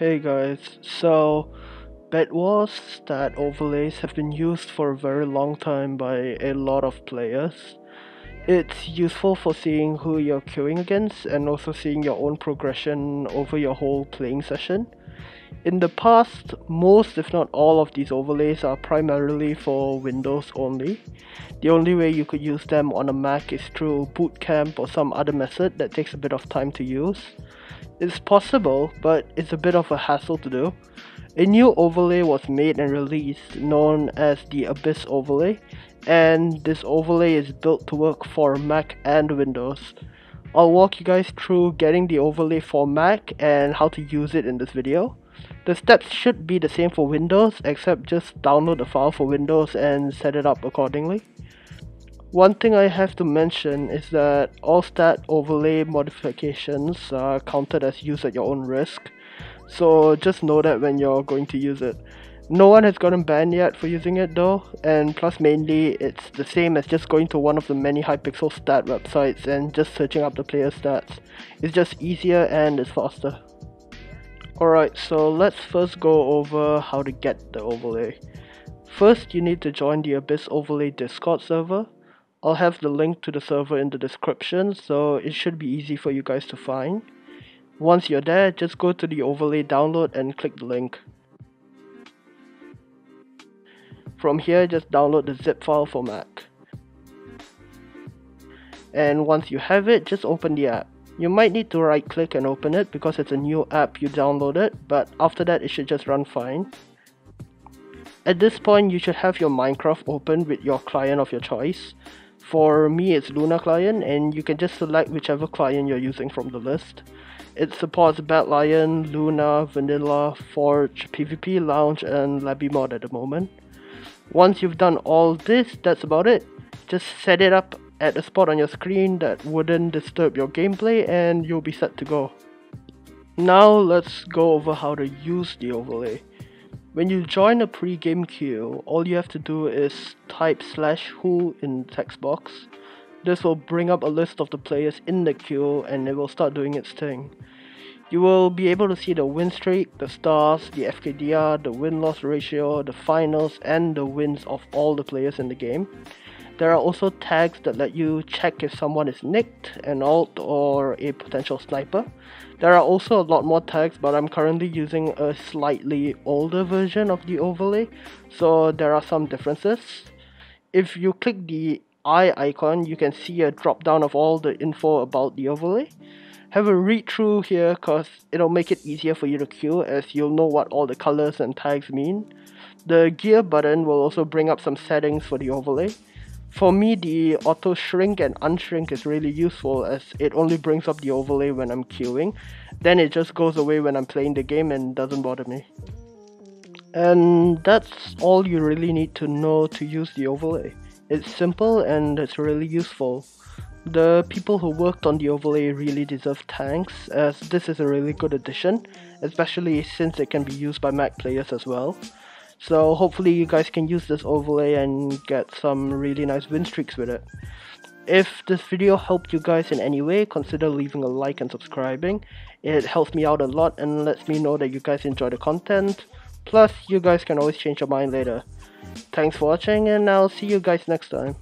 Hey guys, so Bedwars stat overlays have been used for a very long time by a lot of players. It's useful for seeing who you're queuing against and also seeing your own progression over your whole playing session. In the past, most if not all of these overlays are primarily for Windows only. The only way you could use them on a Mac is through bootcamp or some other method that takes a bit of time to use. It's possible, but it's a bit of a hassle to do. A new overlay was made and released known as the Abyss Overlay, and this overlay is built to work for Mac and Windows. I'll walk you guys through getting the overlay for Mac and how to use it in this video. The steps should be the same for Windows, except just download the file for Windows and set it up accordingly. One thing I have to mention is that all stat overlay modifications are counted as used at your own risk, so just know that when you're going to use it. No one has gotten banned yet for using it though, and plus mainly it's the same as just going to one of the many Hypixel stat websites and just searching up the player stats. It's just easier and it's faster. Alright, so let's first go over how to get the overlay. First, you need to join the Abyss Overlay Discord server. I'll have the link to the server in the description, so it should be easy for you guys to find. Once you're there, just go to the overlay download and click the link. From here, just download the zip file for Mac. And once you have it, just open the app. You might need to right click and open it because it's a new app you downloaded, but after that it should just run fine. At this point you should have your Minecraft open with your client of your choice. For me it's Luna Client, and you can just select whichever client you're using from the list. It supports Badlion, Luna, Vanilla, Forge, PvP Lounge and LabyMod at the moment. Once you've done all this, that's about it. Just set it up at a spot on your screen that wouldn't disturb your gameplay and you'll be set to go. Now let's go over how to use the overlay. When you join a pre-game queue, all you have to do is type /who in the text box. This will bring up a list of the players in the queue and it will start doing its thing. You will be able to see the win streak, the stars, the FKDR, the win-loss ratio, the finals and the wins of all the players in the game. There are also tags that let you check if someone is nicked, an alt or a potential sniper. There are also a lot more tags, but I'm currently using a slightly older version of the overlay, so there are some differences. If you click the eye icon, you can see a drop down of all the info about the overlay. Have a read through here cause it'll make it easier for you to queue as you'll know what all the colors and tags mean. The gear button will also bring up some settings for the overlay. For me, the auto shrink and unshrink is really useful as it only brings up the overlay when I'm queuing. Then it just goes away when I'm playing the game and doesn't bother me. And that's all you really need to know to use the overlay. It's simple and it's really useful. The people who worked on the overlay really deserve thanks as this is a really good addition, especially since it can be used by Mac players as well. So hopefully you guys can use this overlay and get some really nice win streaks with it. If this video helped you guys in any way, consider leaving a like and subscribing. It helps me out a lot and lets me know that you guys enjoy the content. Plus, you guys can always change your mind later. Thanks for watching and I'll see you guys next time.